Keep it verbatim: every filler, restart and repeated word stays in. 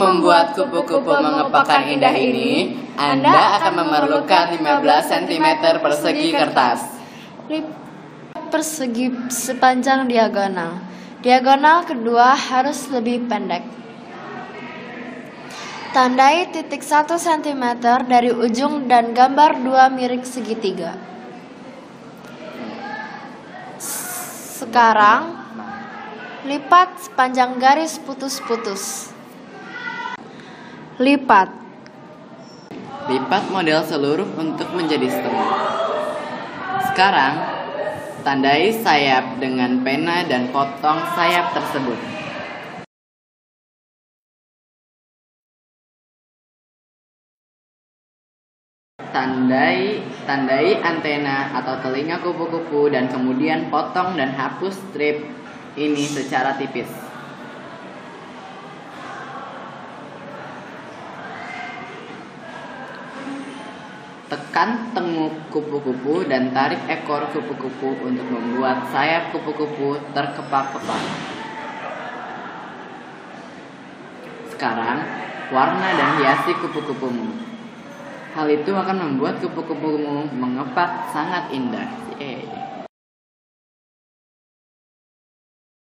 membuat kupu-kupu mengepakkan indah ini, Anda akan memerlukan lima belas sentimeter persegi kertas persegi sepanjang diagonal. Diagonal kedua harus lebih pendek. Tandai titik satu sentimeter dari ujung dan gambar dua miring segitiga. Sekarang, lipat sepanjang garis putus-putus. Lipat. Lipat model seluruh untuk menjadi setengah. Sekarang, tandai sayap dengan pena dan potong sayap tersebut. Tandai, tandai antena atau telinga kupu-kupu dan kemudian potong dan hapus strip ini secara tipis. Tekan tenguk kupu-kupu dan tarik ekor kupu-kupu untuk membuat sayap kupu-kupu terkepak-kepak. Sekarang, warna dan hiasi kupu-kupumu. Hal itu akan membuat kupu-kupumu mengepak sangat indah. Yeay.